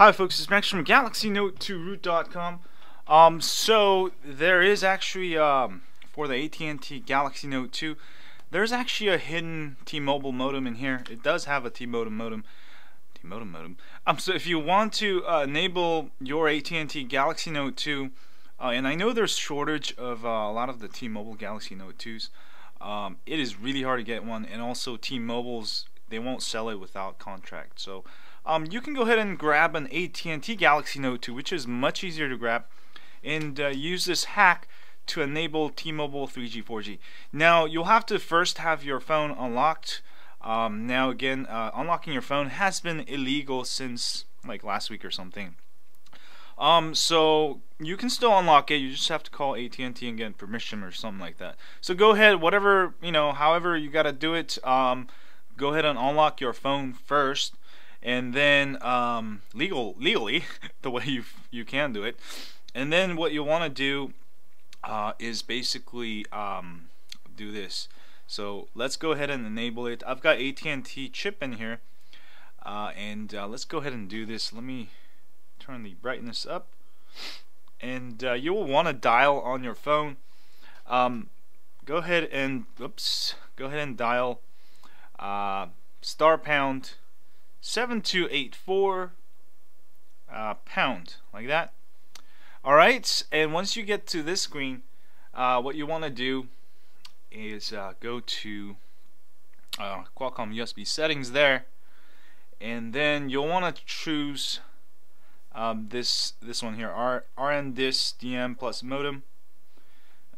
Hi folks, it's Max from GalaxyNote2Root.com. So there is actually, for the AT&T Galaxy Note 2, there's actually a hidden T-Mobile modem in here. It does have a T-Modem. So if you want to enable your AT&T Galaxy Note 2, and I know there's shortage of a lot of the T-Mobile Galaxy Note 2s. It is really hard to get one, and also T-Mobile's, they won't sell it without contract. So you can go ahead and grab an AT&T Galaxy Note 2, which is much easier to grab, and use this hack to enable T-Mobile 3G, 4G. Now you'll have to first have your phone unlocked. Now again, unlocking your phone has been illegal since like last week or something. So you can still unlock it. You just have to call AT&T and get permission or something like that. So go ahead, whatever, you know, however you gotta do it. Go ahead and unlock your phone first, and then legally the way you can do it. And then what you want to do is basically do this. So let's go ahead and enable it. I've got AT&T chip in here, and let's go ahead and do this. Let me turn the brightness up, and you will want to dial on your phone. Go ahead and dial # 7284 pound, like that. Alright, and once you get to this screen, what you want to do is go to Qualcomm USB settings there, and then you'll want to choose this one here, RNDIS DM plus modem.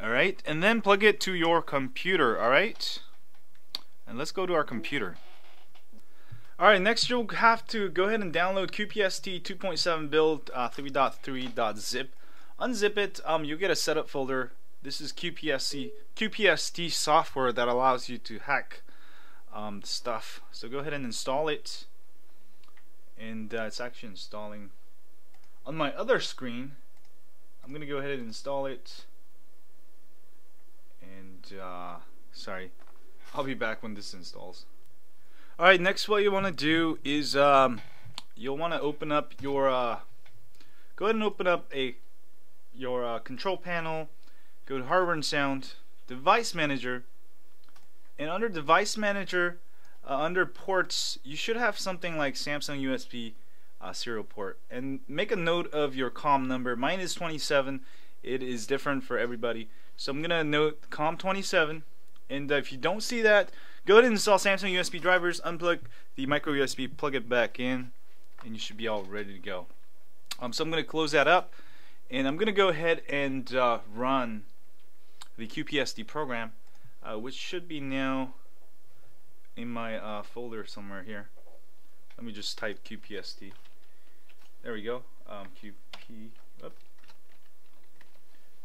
Alright, and then plug it to your computer. Alright, and let's go to our computer. Alright, next you'll have to go ahead and download QPST 2.7 build 3.3.zip. Unzip it, you'll get a setup folder. This is QPST software that allows you to hack stuff. So go ahead and install it. And it's actually installing on my other screen. I'm gonna go ahead and install it. And sorry, I'll be back when this installs. Alright, next what you want to do is you'll want to open up your go ahead and open up your control panel. Go to hardware and sound, device manager, and under device manager, under ports, you should have something like Samsung USB serial port, and make a note of your COM number. Mine is 27. It is different for everybody, so I'm gonna note COM 27. And if you don't see that, go ahead and install Samsung USB drivers, unplug the micro USB, plug it back in, and you should be all ready to go. So I'm going to close that up, and I'm going to go ahead and run the QPSD program, which should be now in my folder somewhere here. Let me just type QPSD. There we go.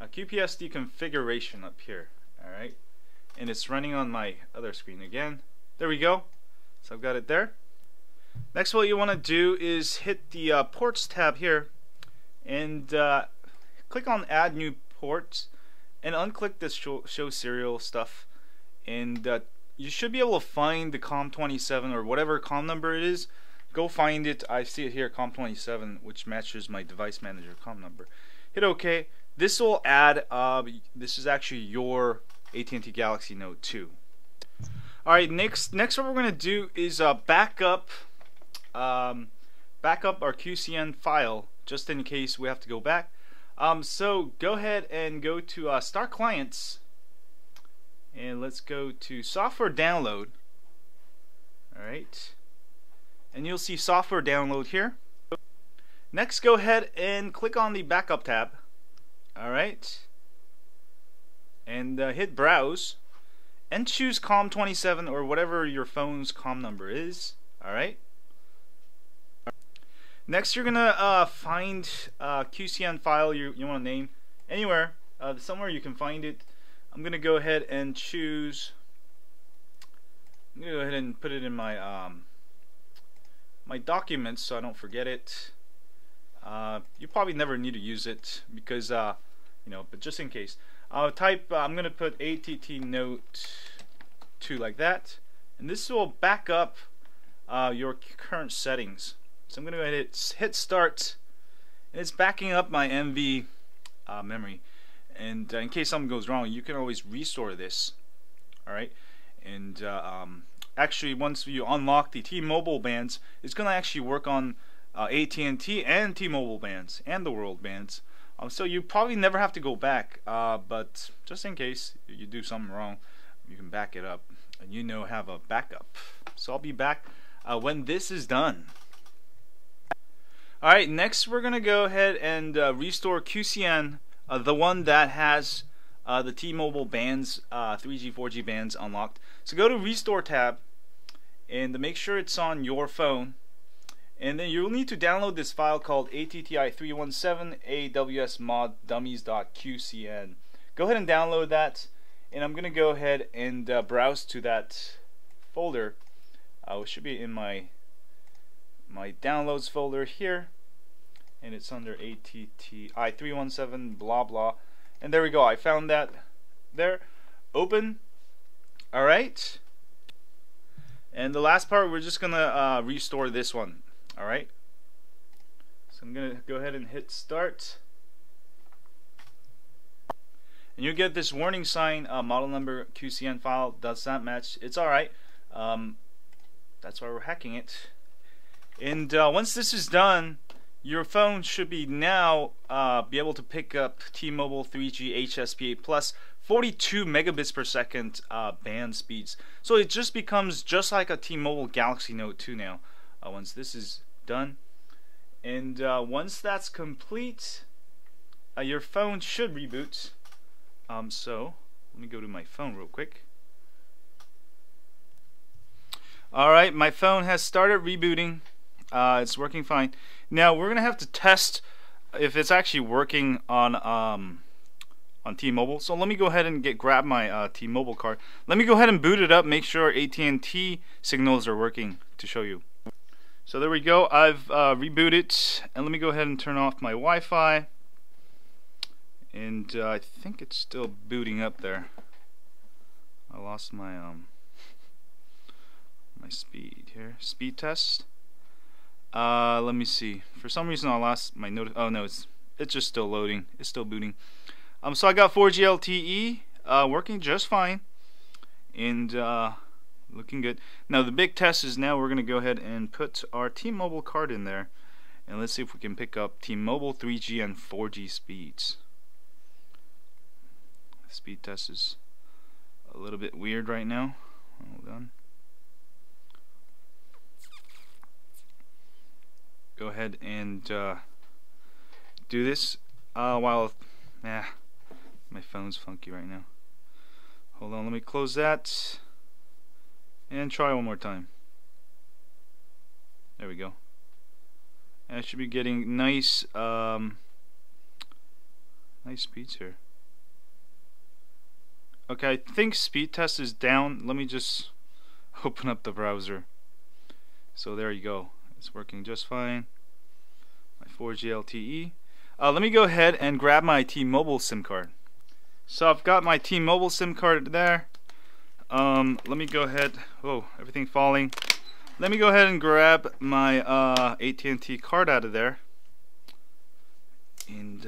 QPSD configuration up here. Alright. And it's running on my other screen again. There we go. So I've got it there. Next, what you want to do is hit the ports tab here, and click on add new ports, and unclick this show serial stuff, and you should be able to find the COM27 or whatever COM number it is. Go find it. I see it here, COM27, which matches my device manager COM number. Hit OK. This will add, this is actually your AT&T Galaxy Note 2. Alright, next what we're going to do is back up our QCN file, just in case we have to go back. So go ahead and go to Start Clients, and let's go to Software Download. Alright, and you'll see Software Download here. Next, go ahead and click on the Backup tab. Alright, and hit browse, and choose COM27 or whatever your phone's COM number is. Alright, next you're gonna find QCN file you want to name anywhere, somewhere you can find it. I'm gonna go ahead and choose, I'm gonna go ahead and put it in my my documents so I don't forget it. You probably never need to use it because you know, but just in case, I'll type, I'm going to put ATT Note 2 like that, and this will back up your current settings. So I'm going to go ahead and hit start, and it's backing up my MV memory. And in case something goes wrong, you can always restore this. Alright, and actually once you unlock the T-Mobile bands, it's going to actually work on AT&T and T-Mobile bands and the world bands. So you probably never have to go back, but just in case you do something wrong, you can back it up and have a backup. So I'll be back when this is done. Alright, next we're going to go ahead and restore QCN, the one that has the T-Mobile bands, 3G, 4G bands unlocked. So go to Restore tab and make sure it's on your phone. And then you'll need to download this file called ATTI317 awsmoddummies.qcn. Go ahead and download that, and I'm going to go ahead and browse to that folder, which should be in my downloads folder here, and it's under ATTI317 blah blah, and there we go. I found that there. Open. Alright, and the last part, we're just gonna restore this one. Alright, so I'm gonna go ahead and hit start, and you get this warning sign, model number QCN file does not match. It's alright, that's why we're hacking it. And once this is done, your phone should be now be able to pick up T-Mobile 3G HSPA plus 42 megabits per second band speeds. So it just becomes just like a T-Mobile Galaxy Note 2 now, once this is done. And once that's complete, your phone should reboot. So let me go to my phone real quick. Alright, my phone has started rebooting. It's working fine. Now we're gonna have to test if it's actually working on T-Mobile. So let me go ahead and grab my T-Mobile card. Let me go ahead and boot it up. Make sure AT&T signals are working to show you. So there we go. I've rebooted, and let me go ahead and turn off my Wi-Fi. And I think it's still booting up there. I lost my my speed here. Speed test. Let me see. For some reason, I lost my notice. Oh no, it's just still loading. It's still booting. So I got 4G LTE working just fine, and looking good. Now the big test is now we're gonna go ahead and put our T-Mobile card in there, and let's see if we can pick up T-Mobile 3G and 4G speeds. Speed test is a little bit weird right now. Hold on. Go ahead and do this while my phone's funky right now. Hold on, let me close that and try one more time. There we go. And I should be getting nice nice speeds here. Okay, I think speed test is down. Let me just open up the browser. So there you go. It's working just fine. My 4G LTE. Let me go ahead and grab my T-Mobile SIM card. So I've got my T-Mobile SIM card there. Let me go ahead. Whoa, everything falling. Let me go ahead and grab my AT&T card out of there. And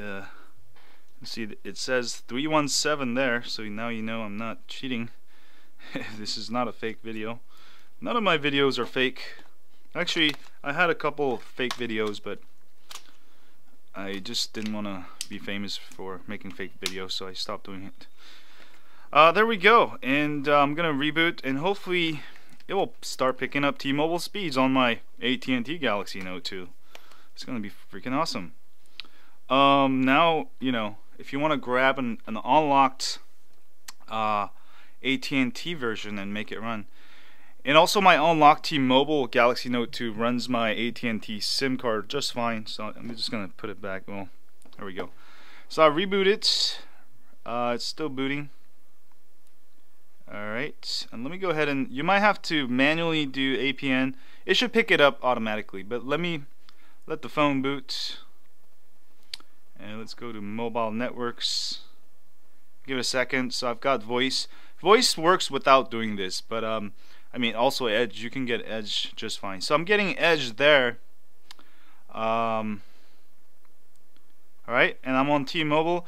see, it says 317 there. So now you know I'm not cheating. This is not a fake video. None of my videos are fake. Actually, I had a couple of fake videos, but I just didn't want to be famous for making fake videos, so I stopped doing it. There we go, and I'm gonna reboot, and hopefully it will start picking up T-Mobile speeds on my AT&T Galaxy Note 2. It's gonna be freaking awesome. Now, you know, if you want to grab an unlocked AT&T version and make it run. And also, my unlocked T-Mobile Galaxy Note 2 runs my AT&T SIM card just fine, so I'm just gonna put it back. Well, there we go. So I reboot it. It's still booting. Alright, and let me go ahead and you might have to manually do APN. It should pick it up automatically, but let the phone boot. And let's go to mobile networks. Give it a second. So I've got voice. Voice works without doing this, but I mean also Edge, you can get Edge just fine. So I'm getting Edge there, Alright, and I'm on T-Mobile.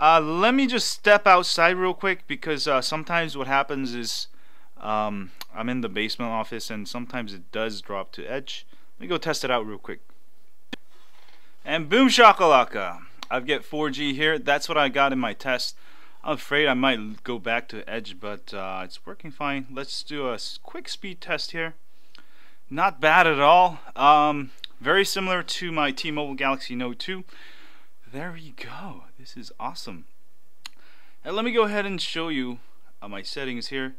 Let me just step outside real quick, because sometimes what happens is I'm in the basement office and sometimes it does drop to edge. Let me go test it out real quick. And boom shakalaka, I get 4G here. That's what I got in my test. I'm afraid I might go back to edge, but it's working fine. Let's do a quick speed test here. Not bad at all. Very similar to my T-Mobile Galaxy Note 2. There we go. This is awesome. And let me go ahead and show you my settings here.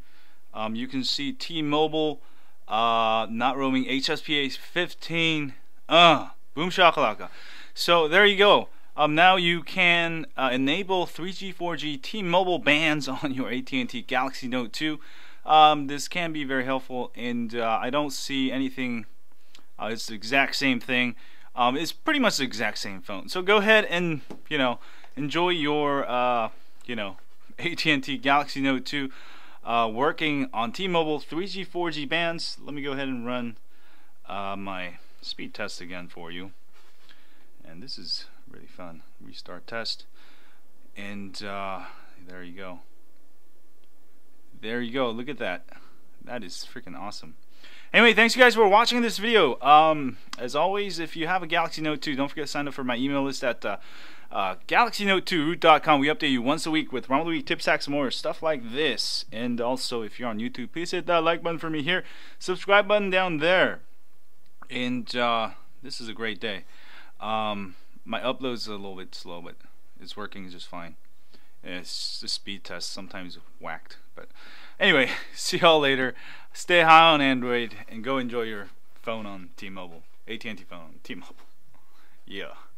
You can see T-Mobile not roaming, HSPA 15. Boom shakalaka. So there you go. Now you can enable 3G, 4G T-Mobile bands on your AT&T Galaxy Note 2. This can be very helpful, and I don't see anything. It's the exact same thing. It's pretty much the exact same phone. So go ahead and enjoy your AT&T Galaxy Note 2 working on T-Mobile 3G, 4G bands. Let me go ahead and run my speed test again for you. And this is really fun. Restart test, and there you go. There you go. Look at that. That is freaking awesome. Anyway, thanks you guys for watching this video. As always, if you have a Galaxy Note 2, don't forget to sign up for my email list at GalaxyNote2Root.com. We update you once a week with Round of the Week tips, hacks, more stuff like this. And also, if you're on YouTube, please hit that like button for me here, subscribe button down there. And this is a great day. My upload's a little bit slow, but it's working just fine. It's the speed test, sometimes whacked, but anyway, see y'all later. Stay high on Android and go enjoy your phone on T-Mobile, AT&T phone on T-Mobile. Yeah.